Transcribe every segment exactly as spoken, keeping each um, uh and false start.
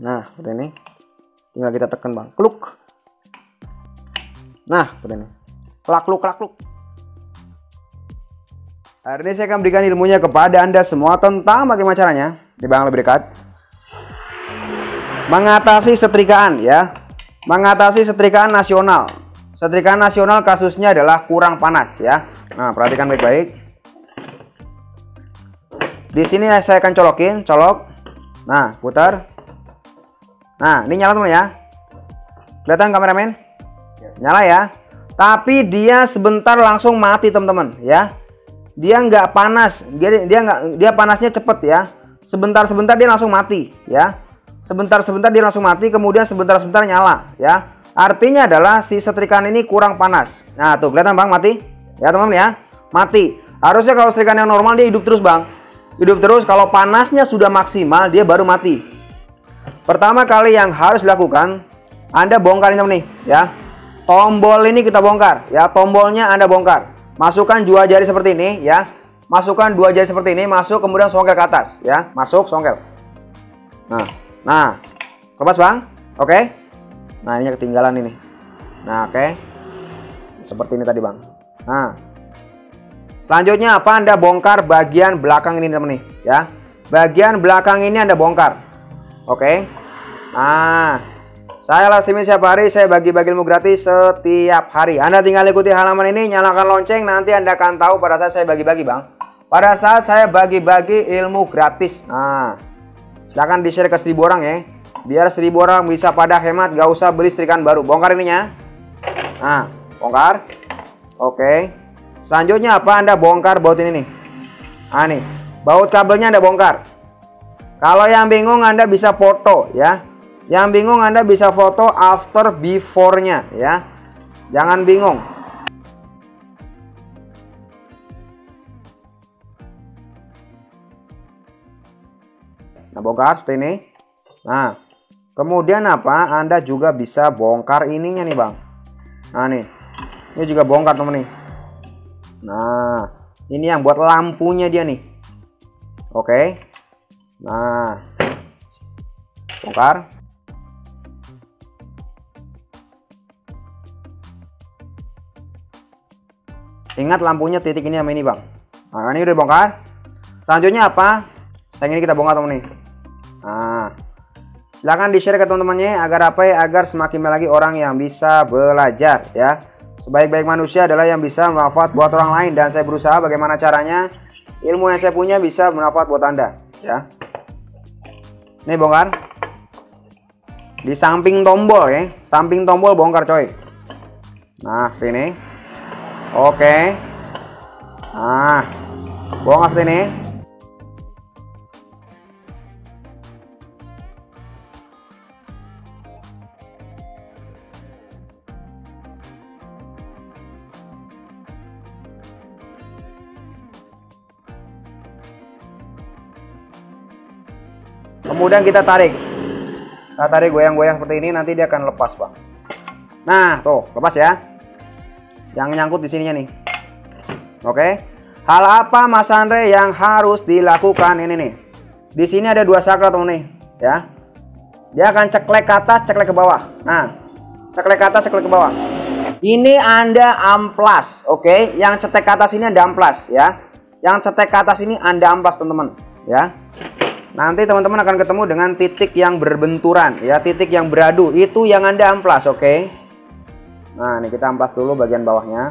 Nah, seperti ini. Tinggal kita tekan, Bang. Kluk. Nah, seperti ini. Klak kluk klak kluk. Hari ini saya akan berikan ilmunya kepada Anda semua tentang bagaimana caranya, di Bang lebih dekat, mengatasi setrikaan ya. Mengatasi setrikaan nasional. Setrikaan nasional kasusnya adalah kurang panas ya. Nah, perhatikan baik-baik. Di sini saya akan colokin, colok. Nah, putar. Nah, ini nyala teman ya. Kelihatan kameramen? Nyala ya. Tapi dia sebentar langsung mati teman-teman ya. Dia nggak panas, dia dia nggak dia panasnya cepet ya. Sebentar-sebentar dia langsung mati ya. Sebentar-sebentar dia langsung mati, kemudian sebentar-sebentar nyala ya. Artinya adalah si setrikaan ini kurang panas. Nah tuh kelihatan Bang mati ya teman-teman ya, mati. Harusnya kalau setrikaan yang normal dia hidup terus Bang, hidup terus. Kalau panasnya sudah maksimal dia baru mati. Pertama kali yang harus dilakukan Anda bongkar ini teman nih ya. Tombol ini kita bongkar ya, tombolnya Anda bongkar. Masukkan dua jari seperti ini ya. Masukkan dua jari seperti ini, masuk kemudian songkel ke atas ya. Masuk songkel. Nah, nah. Lepas Bang. Oke. Okay. Nah, ini ketinggalan ini. Nah, oke. Okay. Seperti ini tadi, Bang. Nah. Selanjutnya apa? Anda bongkar bagian belakang ini, teman nih, ya. Bagian belakang ini Anda bongkar. Oke. Okay. Nah. Saya Lasmi setiap hari, saya bagi-bagi ilmu gratis setiap hari. Anda tinggal ikuti halaman ini, nyalakan lonceng, nanti Anda akan tahu pada saat saya bagi-bagi Bang. Pada saat saya bagi-bagi ilmu gratis. Nah, silahkan di-share ke seribu orang ya. Biar seribu orang bisa pada hemat, gak usah beli setrikaan baru. Bongkar ininya. Nah, bongkar. Oke. Selanjutnya apa? Anda bongkar baut ini nih. Nah nih, baut kabelnya Anda bongkar. Kalau yang bingung Anda bisa foto ya. Yang bingung Anda bisa foto after before-nya ya. Jangan bingung. Nah, bongkar seperti ini. Nah, kemudian apa? Anda juga bisa bongkar ininya nih, Bang. Nah, nih. Ini juga bongkar, teman nih. Nah, ini yang buat lampunya dia nih. Oke. Nah. Bongkar. Ingat lampunya titik ini sama ini Bang. Nah ini udah bongkar. Selanjutnya apa? Seng ini kita bongkar teman nih. Nah, silahkan di share ke teman-temannya agar apa ya? Agar semakin banyak lagi orang yang bisa belajar ya. Sebaik-baik manusia adalah yang bisa bermanfaat buat orang lain, dan saya berusaha bagaimana caranya ilmu yang saya punya bisa bermanfaat buat Anda ya. Ini bongkar. Di samping tombol ya, samping tombol bongkar coy. Nah sini. Oke. Nah, bongkar sini. Kemudian kita tarik. Kita tarik goyang-goyang seperti ini, nanti dia akan lepas Bang. Nah, tuh, lepas ya. Yang nyangkut di sininya nih. Oke. Hal apa Mas Andre yang harus dilakukan ini nih? Di sini ada dua saklar teman nih, ya. Dia akan ceklek ke atas, ceklek ke bawah. Nah, ceklek ke atas, ceklek ke bawah. Ini Anda amplas, oke? Yang cetek ke atas ini Anda amplas, ya. Yang cetek ke atas ini Anda amplas teman-teman, ya. Nanti teman-teman akan ketemu dengan titik yang berbenturan, ya, titik yang beradu. Itu yang Anda amplas, oke? Nah, ini kita amplas dulu bagian bawahnya.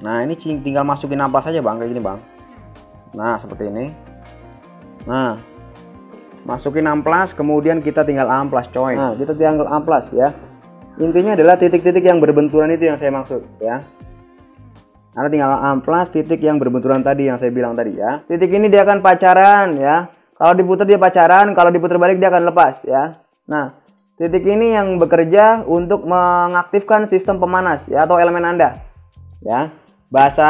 Nah, ini tinggal masukin amplas aja, Bang, kayak gini, Bang. Nah, seperti ini. Nah, masukin amplas, kemudian kita tinggal amplas, coy. Nah, kita tinggal amplas ya. Intinya adalah titik-titik yang berbenturan itu yang saya maksud, ya. Anda tinggal amplas titik yang berbenturan tadi yang saya bilang tadi, ya. Titik ini dia akan pacaran, ya. Kalau diputar dia pacaran, kalau diputar balik dia akan lepas, ya. Nah, titik ini yang bekerja untuk mengaktifkan sistem pemanas ya, atau elemen Anda ya, bahasa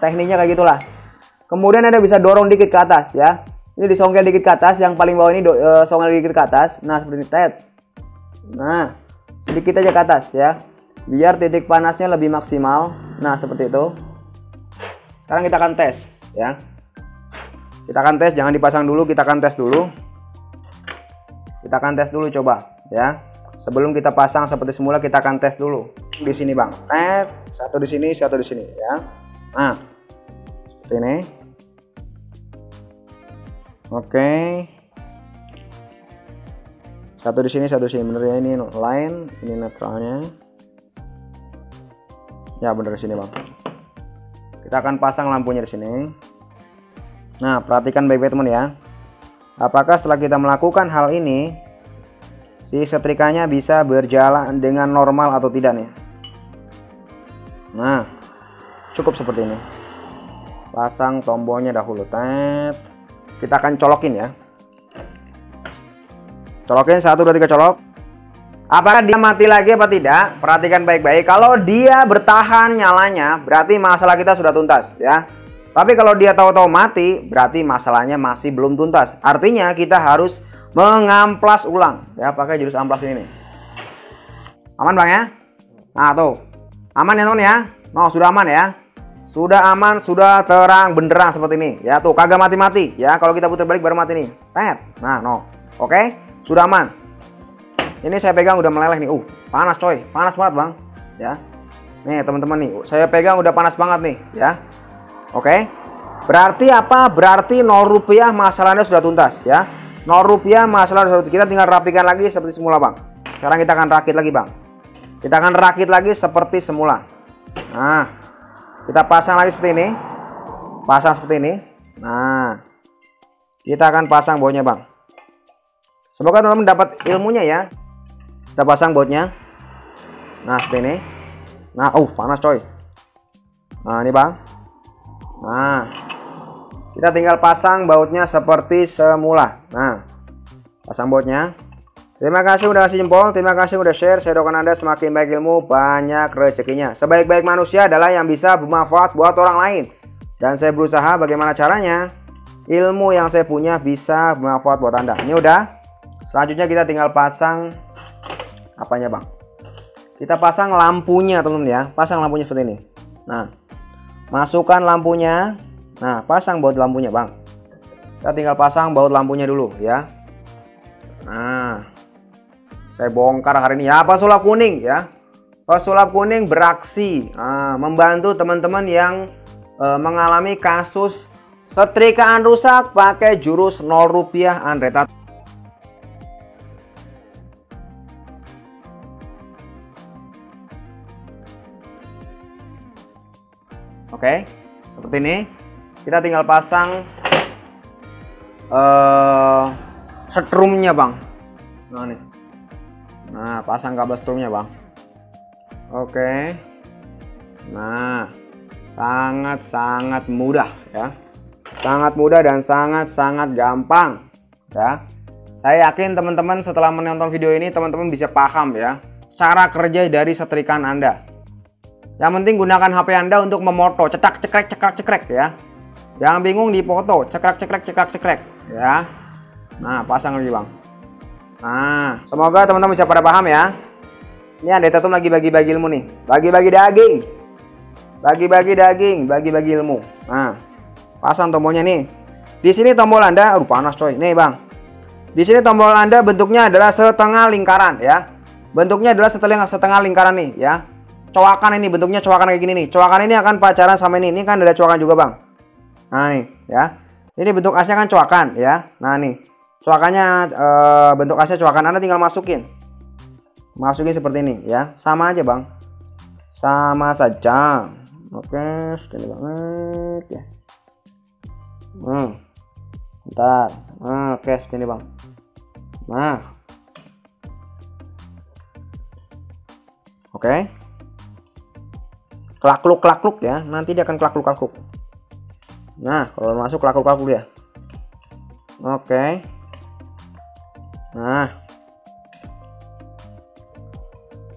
tekniknya kayak gitulah. Kemudian Anda bisa dorong dikit ke atas ya, ini disongkel dikit ke atas, yang paling bawah ini do, e, songkel dikit ke atas. Nah seperti tet. Nah sedikit aja ke atas ya, biar titik panasnya lebih maksimal. Nah seperti itu. Sekarang kita akan tes ya. Kita akan tes, jangan dipasang dulu, kita akan tes dulu. Kita akan tes dulu coba ya. Sebelum kita pasang seperti semula, kita akan tes dulu. Di sini, Bang. Net, satu di sini, satu di sini ya. Nah. Seperti ini. Oke. Satu di sini, satu di sini. Bener ya, ini line, ini netralnya. Ya, bener di sini, Bang. Kita akan pasang lampunya di sini. Nah, perhatikan baik-baik teman ya. Apakah setelah kita melakukan hal ini, si setrikanya bisa berjalan dengan normal atau tidak nih? Nah, cukup seperti ini. Pasang tombolnya dahulu. Tet. Kita akan colokin ya. Colokin satu, dua, tiga, colok. Apakah dia mati lagi apa tidak? Perhatikan baik-baik. Kalau dia bertahan nyalanya, berarti masalah kita sudah tuntas ya. Tapi kalau dia tahu-tahu mati, berarti masalahnya masih belum tuntas. Artinya kita harus mengamplas ulang. Ya, pakai jurus amplas ini nih. Aman Bang ya? Nah tuh, aman ya teman ya? No, sudah aman ya? Sudah aman, sudah terang benderang seperti ini. Ya tuh, kagak mati-mati. Ya, kalau kita putar balik baru mati nih. Tet. Nah, no. Oke, sudah aman. Ini saya pegang udah meleleh nih. Uh, panas coy, panas banget Bang. Ya, nih teman-teman nih, saya pegang udah panas banget nih. Ya. Oke, berarti apa? Berarti nol rupiah masalahnya sudah tuntas ya. nol rupiah masalah kita tinggal rapikan lagi seperti semula Bang. Sekarang kita akan rakit lagi Bang. Kita akan rakit lagi seperti semula. Nah, kita pasang lagi seperti ini. Pasang seperti ini. Nah, kita akan pasang bautnya Bang. Semoga teman-teman dapat ilmunya ya. Kita pasang bautnya. Nah, seperti ini. Nah, uh panas coy. Nah, ini Bang. Nah, kita tinggal pasang bautnya seperti semula. Nah, pasang bautnya. Terima kasih udah kasih jempol, terima kasih udah share. Saya doakan Anda semakin baik ilmu, banyak rezekinya. Sebaik-baik manusia adalah yang bisa bermanfaat buat orang lain. Dan saya berusaha bagaimana caranya ilmu yang saya punya bisa bermanfaat buat Anda. Ini udah. Selanjutnya kita tinggal pasang apanya Bang? Kita pasang lampunya teman-teman ya. Pasang lampunya seperti ini. Nah, masukkan lampunya. Nah, pasang baut lampunya Bang. Kita tinggal pasang baut lampunya dulu ya. Nah, saya bongkar hari ini ya pesulap kuning ya. Pesulap kuning beraksi, nah, membantu teman-teman yang e, mengalami kasus setrikaan rusak pakai jurus nol rupiah Andre Tatum. Oke, seperti ini. Kita tinggal pasang uh, setrumnya Bang. Nah nih, nah pasang kabel setrumnya Bang. Oke, nah sangat-sangat mudah ya, sangat mudah dan sangat-sangat gampang ya. Saya yakin teman-teman setelah menonton video ini teman-teman bisa paham ya cara kerja dari setrikaan Anda. Yang penting gunakan H P Anda untuk memoto, cetak cekrek cekrek cekrek ya. Jangan bingung dipoto, cekrek cekrek cekrek cekrek ya. Nah, pasang lagi Bang. Nah, semoga teman-teman bisa pada paham ya. Ini Andre Tatum lagi bagi-bagi ilmu nih. Bagi-bagi daging. Bagi-bagi daging, bagi-bagi ilmu. Nah, pasang tombolnya nih. Di sini tombol Anda, aduh panas coy. Nih Bang. Di sini tombol Anda bentuknya adalah setengah lingkaran ya. Bentuknya adalah setengah setengah lingkaran nih ya. Coakan ini bentuknya coakan kayak gini nih. Coakan ini akan pacaran sama ini. Ini kan ada coakan juga Bang. Nah nih ya. Ini bentuk asnya kan coakan ya. Nah nih. Coakannya e, bentuk asnya coakan. Anda tinggal masukin. Masukin seperti ini ya. Sama aja Bang. Sama saja. Oke. Sekali banget ya. Hmm. Bentar. Nah, oke sekali Bang. Nah. Oke. Klakluk klakluk ya, nanti dia akan klakluk klakluk. Nah, kalau masuk klakluk klakluk ya. Oke. Nah,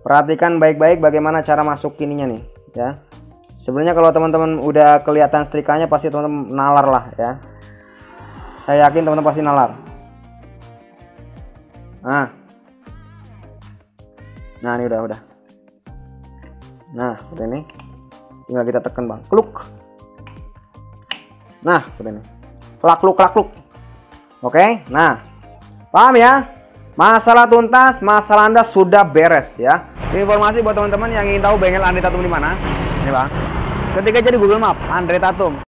perhatikan baik-baik bagaimana cara masuk ininya nih, ya. Sebenarnya kalau teman-teman udah kelihatan setrikanya pasti teman-teman nalar lah ya. Saya yakin teman-teman pasti nalar. Nah, nah ini udah udah. Nah, seperti ini. Tinggal kita tekan Bang, kluk. Nah, seperti ini. lakluk-lakluk. Oke, nah paham ya? Masalah tuntas, masalah Anda sudah beres ya. Informasi buat teman-teman yang ingin tahu bengkel Andre Tatum di mana. Ini Bang. Ketika jadi Google Map Andre Tatum.